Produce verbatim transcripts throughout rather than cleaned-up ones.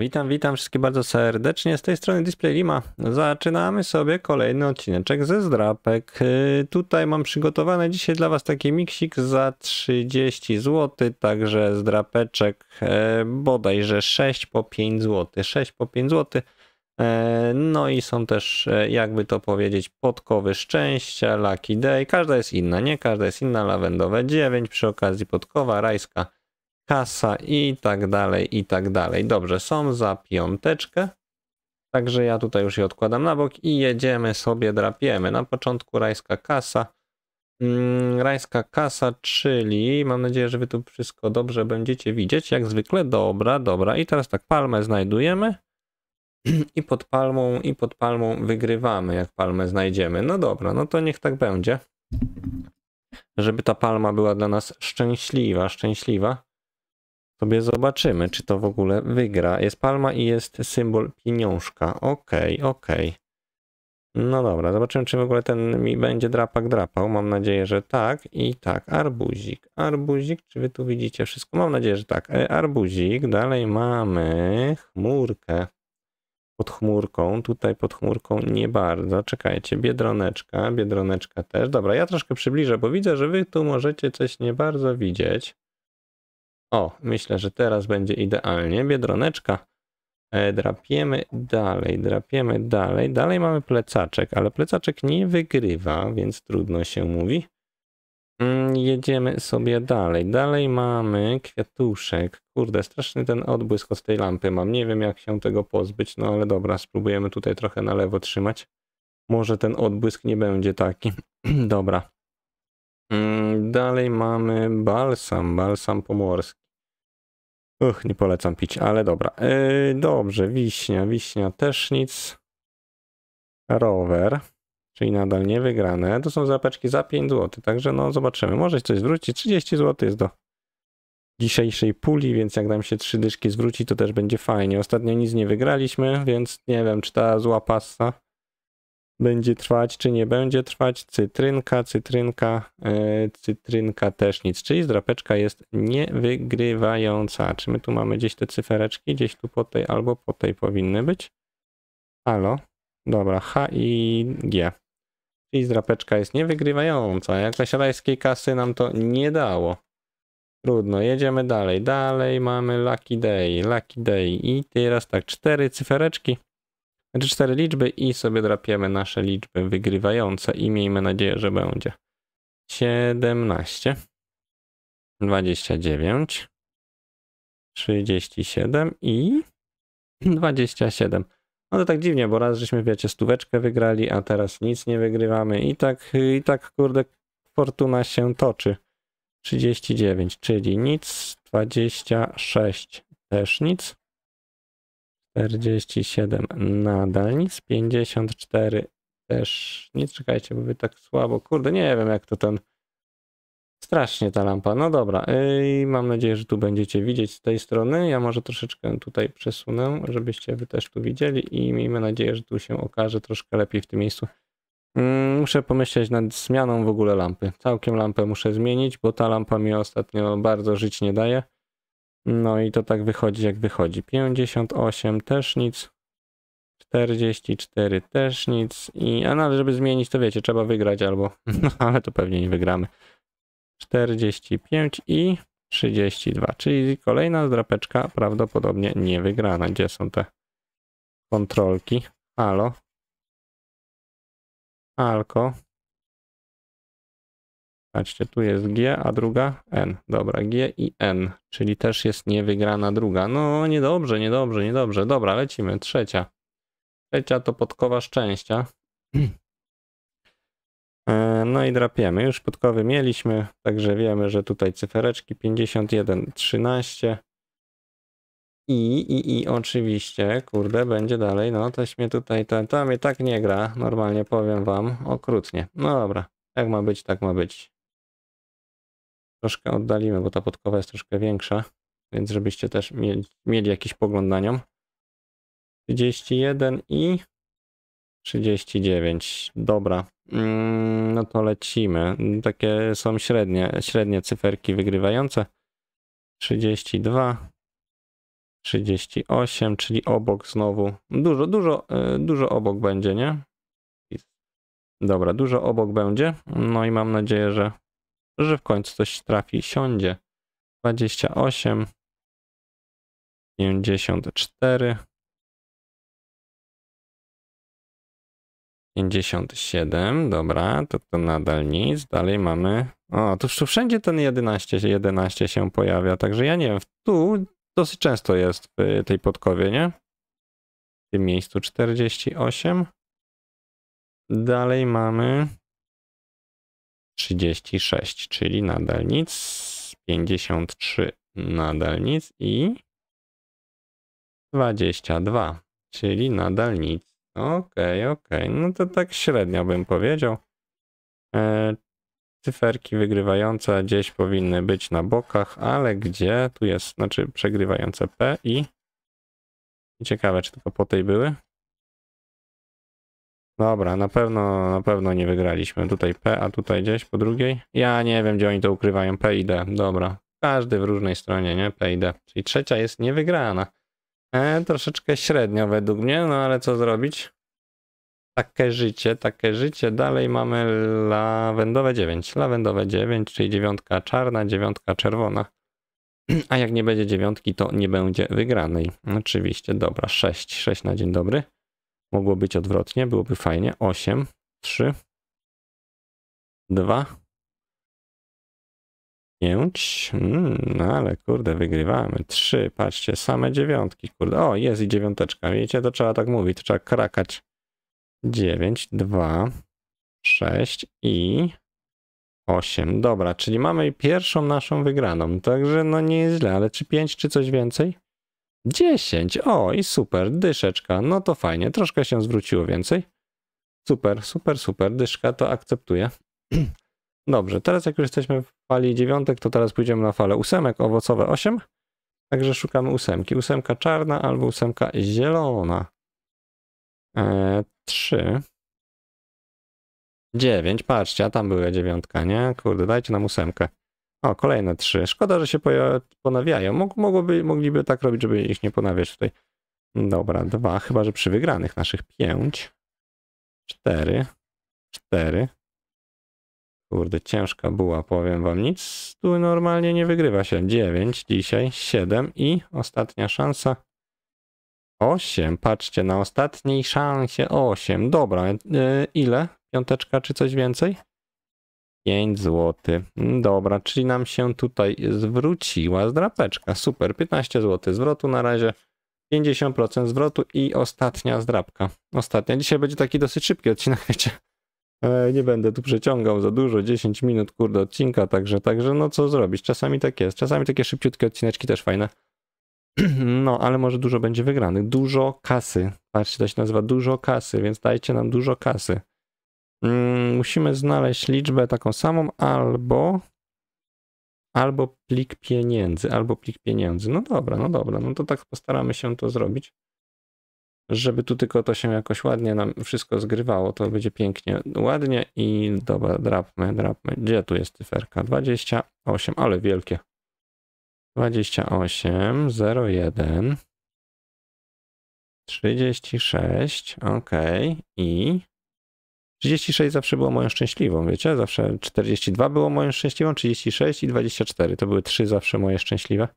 Witam, witam wszystkich bardzo serdecznie. Z tej strony Display Lima. Zaczynamy sobie kolejny odcineczek ze zdrapek. Tutaj mam przygotowane dzisiaj dla Was taki miksik za trzydzieści złotych, także zdrapeczek bodajże sześć po pięć złotych. sześć po pięć złotych. No i są też, jakby to powiedzieć, podkowy szczęścia, Lucky Day. Każda jest inna, nie? Każda jest inna. Lawendowe dziewięć, przy okazji podkowa, rajska kasa i tak dalej, i tak dalej. Dobrze, są za piąteczkę. Także ja tutaj już je odkładam na bok i jedziemy sobie, drapiemy. Na początku rajska kasa. Hmm, rajska kasa, czyli mam nadzieję, że Wy tu wszystko dobrze będziecie widzieć. Jak zwykle, dobra, dobra. I teraz tak, palmę znajdujemy. I pod palmą, i pod palmą wygrywamy, jak palmę znajdziemy. No dobra, no to niech tak będzie. Żeby ta palma była dla nas szczęśliwa, szczęśliwa. Sobie zobaczymy, czy to w ogóle wygra. Jest palma i jest symbol pieniążka. Okej, okej. No dobra, zobaczymy, czy w ogóle ten mi będzie drapak drapał. Mam nadzieję, że tak. I tak, arbuzik. Arbuzik, czy wy tu widzicie wszystko? Mam nadzieję, że tak. Arbuzik, dalej mamy chmurkę. Pod chmurką, tutaj pod chmurką nie bardzo. Czekajcie, biedroneczka, biedroneczka też. Dobra, ja troszkę przybliżę, bo widzę, że wy tu możecie coś nie bardzo widzieć. O, myślę, że teraz będzie idealnie. Biedroneczka. Drapiemy dalej, drapiemy dalej. Dalej mamy plecaczek, ale plecaczek nie wygrywa, więc trudno się mówi. Jedziemy sobie dalej. Dalej mamy kwiatuszek. Kurde, straszny ten odbłysk od tej lampy mam. Nie wiem, jak się tego pozbyć, no ale dobra, spróbujemy tutaj trochę na lewo trzymać. Może ten odbłysk nie będzie taki. Dobra. Dalej mamy balsam, balsam pomorski. Uch, nie polecam pić, ale dobra. Yy, dobrze, wiśnia, wiśnia też nic. Rower, czyli nadal niewygrane. To są zapeczki za pięć złotych, także no zobaczymy. Może coś zwróci, trzydzieści złotych jest do dzisiejszej puli, więc jak nam się trzy dyszki zwróci, to też będzie fajnie. Ostatnio nic nie wygraliśmy, więc nie wiem, czy ta zła passa będzie trwać, czy nie będzie trwać. Cytrynka, cytrynka, yy, cytrynka też nic. Czyli zdrapeczka jest niewygrywająca. Czy my tu mamy gdzieś te cyfereczki? Gdzieś tu po tej albo po tej powinny być. Halo? Dobra, H i G. Czyli zdrapeczka jest niewygrywająca. Jakaś rajskiej kasy nam to nie dało. Trudno, jedziemy dalej. Dalej mamy Lucky Day, Lucky Day. I teraz tak, cztery cyfereczki. Znaczy cztery liczby i sobie drapiemy nasze liczby wygrywające i miejmy nadzieję, że będzie. siedemnaście, dwadzieścia dziewięć, trzydzieści siedem i dwadzieścia siedem. No to tak dziwnie, bo raz żeśmy, wiecie, stóweczkę wygrali, a teraz nic nie wygrywamy i tak, i tak kurde, fortuna się toczy. trzydzieści dziewięć, czyli nic, dwadzieścia sześć też nic. czterdzieści siedem nadal nic, pięćdziesiąt cztery też nic, czekajcie, bo wy tak słabo, kurde, nie wiem jak to ten, strasznie ta lampa, no dobra, i mam nadzieję, że tu będziecie widzieć z tej strony, ja może troszeczkę tutaj przesunę, żebyście wy też tu widzieli i miejmy nadzieję, że tu się okaże troszkę lepiej w tym miejscu. Muszę pomyśleć nad zmianą w ogóle lampy, całkiem lampę muszę zmienić, bo ta lampa mi ostatnio bardzo żyć nie daje. No i to tak wychodzi, jak wychodzi. pięćdziesiąt osiem też nic. czterdzieści cztery też nic. I, a no, żeby zmienić, to wiecie, trzeba wygrać albo... No, ale to pewnie nie wygramy. czterdzieści pięć i trzydzieści dwa. Czyli kolejna zdrapeczka prawdopodobnie niewygrana. Gdzie są te kontrolki? Halo. Alko. Patrzcie, tu jest G, a druga N. Dobra, G i N, czyli też jest niewygrana druga. No niedobrze, niedobrze, niedobrze. Dobra, lecimy. Trzecia. Trzecia to podkowa szczęścia. No i drapiemy. Już podkowy mieliśmy, także wiemy, że tutaj cyfereczki pięćdziesiąt jeden, trzynaście. I, i, i oczywiście, kurde, będzie dalej. No toś mnie tutaj, to, to mnie tak nie gra. Normalnie powiem wam, okrutnie. No dobra, jak ma być, tak ma być. Troszkę oddalimy, bo ta podkowa jest troszkę większa, więc żebyście też mieli, mieli jakiś pogląd na nią. trzydzieści jeden i trzydzieści dziewięć. Dobra, mm, no to lecimy. Takie są średnie, średnie cyferki wygrywające. trzydzieści dwa, trzydzieści osiem, czyli obok znowu. Dużo, dużo, dużo obok będzie, nie? Dobra, dużo obok będzie. No i mam nadzieję, że, że w końcu coś trafi i siądzie. dwadzieścia osiem, pięćdziesiąt cztery, pięćdziesiąt siedem, dobra, to, to nadal nic. Dalej mamy, o, tuż tu wszędzie ten jedenaście, jedenaście się pojawia, także ja nie wiem, tu dosyć często jest w tej podkowie, nie? W tym miejscu czterdzieści osiem. Dalej mamy trzydzieści sześć, czyli nadal nic, pięćdziesiąt trzy, nadal nic i dwadzieścia dwa, czyli nadal nic. Okej, okay, okej, okay. No to tak średnio bym powiedział. E, cyferki wygrywające gdzieś powinny być na bokach, ale gdzie? Tu jest, znaczy przegrywające P i... i ciekawe, czy tylko po tej były? Dobra, na pewno, na pewno nie wygraliśmy. Tutaj P, a tutaj gdzieś po drugiej. Ja nie wiem, gdzie oni to ukrywają. P i D, dobra. Każdy w różnej stronie, nie? P i D. Czyli trzecia jest niewygrana. E, troszeczkę średnio według mnie, no ale co zrobić? Takie życie, takie życie. Dalej mamy lawendowe dziewięć. Lawendowe dziewięć, czyli dziewiątka czarna, dziewiątka czerwona. A jak nie będzie dziewiątki, to nie będzie wygranej. Oczywiście, dobra, sześć, sześć na dzień dobry. Mogło być odwrotnie, byłoby fajnie. osiem, trzy, dwa, pięć. Mm, no ale kurde, wygrywamy. trzy, patrzcie, same dziewiątki. Kurde, o, jest i dziewiąteczka. Wiecie, to trzeba tak mówić, to trzeba krakać. dziewięć, dwa, sześć i osiem. Dobra, czyli mamy pierwszą naszą wygraną. Także no nie jest źle, ale czy pięć, czy coś więcej? dziesięć, o i super, dyszeczka, no to fajnie, troszkę się zwróciło więcej. Super, super, super, dyszka, to akceptuję. Dobrze, teraz jak już jesteśmy w fali dziewiątek, to teraz pójdziemy na falę ósemek, owocowe osiem. Także szukamy ósemki, ósemka czarna albo ósemka zielona. Eee, trzy, dziewięć, patrzcie, a tam była dziewiątka, nie? Kurde, dajcie nam ósemkę. O, kolejne trzy. Szkoda, że się ponawiają. Mog, mogłoby, mogliby tak robić, żeby ich nie ponawiać tutaj. Dobra, dwa. Chyba, że przy wygranych naszych. pięć, cztery, cztery. Kurde, ciężka była, powiem wam nic. Tu normalnie nie wygrywa się. dziewięć dzisiaj, siedem i ostatnia szansa. osiem. Patrzcie, na ostatniej szansie osiem. Dobra, ile? Piąteczka czy coś więcej? pięć złotych. Dobra, czyli nam się tutaj zwróciła zdrapeczka. Super, piętnaście złotych zwrotu na razie, pięćdziesiąt procent zwrotu i ostatnia zdrapka. Ostatnia. Dzisiaj będzie taki dosyć szybki odcinek, wiecie. Nie będę tu przeciągał za dużo, dziesięć minut, kurde, odcinka, także, także no co zrobić, czasami tak jest. Czasami takie szybciutkie odcineczki też fajne. No, ale może dużo będzie wygranych. Dużo kasy. Patrzcie, to się nazywa dużo kasy, więc dajcie nam dużo kasy. Musimy znaleźć liczbę taką samą albo albo plik pieniędzy, albo plik pieniędzy. No dobra, no dobra, no to tak postaramy się to zrobić, żeby tu tylko to się jakoś ładnie nam wszystko zgrywało, to będzie pięknie, ładnie i dobra, drapmy, drapmy. Gdzie tu jest cyferka? dwadzieścia osiem, ale wielkie. dwadzieścia osiem, zero jeden, trzydzieści sześć, ok, i trzydzieści sześć zawsze było moją szczęśliwą, wiecie? Zawsze czterdzieści dwa było moją szczęśliwą, trzydzieści sześć i dwadzieścia cztery. To były trzy zawsze moje szczęśliwe.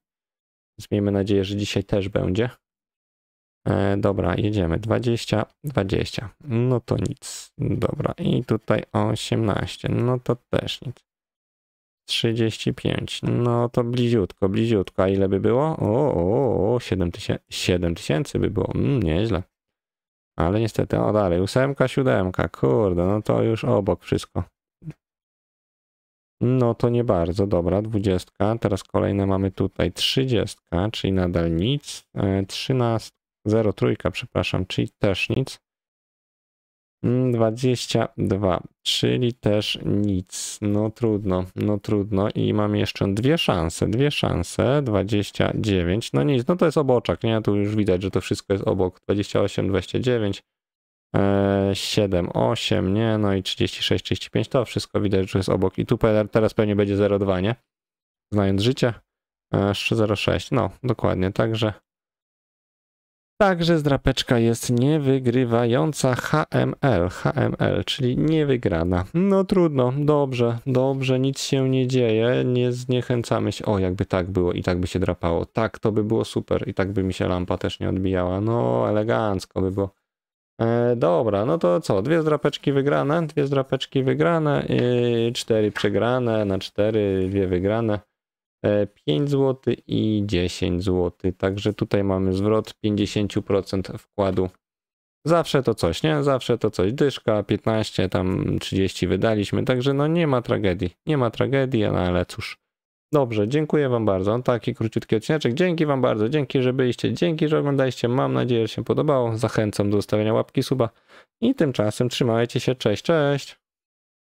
Więc miejmy nadzieję, że dzisiaj też będzie. E, dobra, jedziemy. dwadzieścia, dwadzieścia. No to nic. Dobra, i tutaj osiemnaście. No to też nic. trzydzieści pięć. No to bliziutko, bliziutko. A ile by było? O, o, o, siedem tysięcy by było. Mm, nieźle. Ale niestety, o dalej, ósemka, siódemka, kurde, no to już obok wszystko. No to nie bardzo, dobra, dwudziestka, teraz kolejne mamy tutaj trzydziestka, czyli nadal nic, trzynaście, zero trójka, przepraszam, czyli też nic. dwadzieścia dwa, czyli też nic, no trudno, no trudno i mamy jeszcze dwie szanse, dwie szanse, dwadzieścia dziewięć, no nic, no to jest oboczak, nie, tu już widać, że to wszystko jest obok, dwadzieścia osiem, dwadzieścia dziewięć, siedem, osiem, nie, no i trzydzieści sześć, trzydzieści pięć, to wszystko widać, że jest obok i tu teraz pewnie będzie zero dwa, nie, znając życie, zero sześć, no dokładnie, także Także zdrapeczka jest niewygrywająca H M L, H M L, czyli niewygrana. No trudno, dobrze, dobrze, nic się nie dzieje, nie zniechęcamy się. O, jakby tak było i tak by się drapało. Tak, to by było super i tak by mi się lampa też nie odbijała. No, elegancko by było. E, dobra, no to co, dwie zdrapeczki wygrane, dwie zdrapeczki wygrane, i cztery przegrane, na cztery, dwie wygrane. pięć złotych i dziesięć złotych. Także tutaj mamy zwrot pięćdziesiąt procent wkładu. Zawsze to coś, nie? Zawsze to coś. Dyszka, piętnaście, tam trzydzieści wydaliśmy. Także no nie ma tragedii. Nie ma tragedii, no ale cóż. Dobrze, dziękuję Wam bardzo. Taki króciutki odcineczek. Dzięki Wam bardzo. Dzięki, że byliście. Dzięki, że oglądaliście. Mam nadzieję, że się podobało. Zachęcam do zostawienia łapki, suba. I tymczasem trzymajcie się. Cześć, cześć.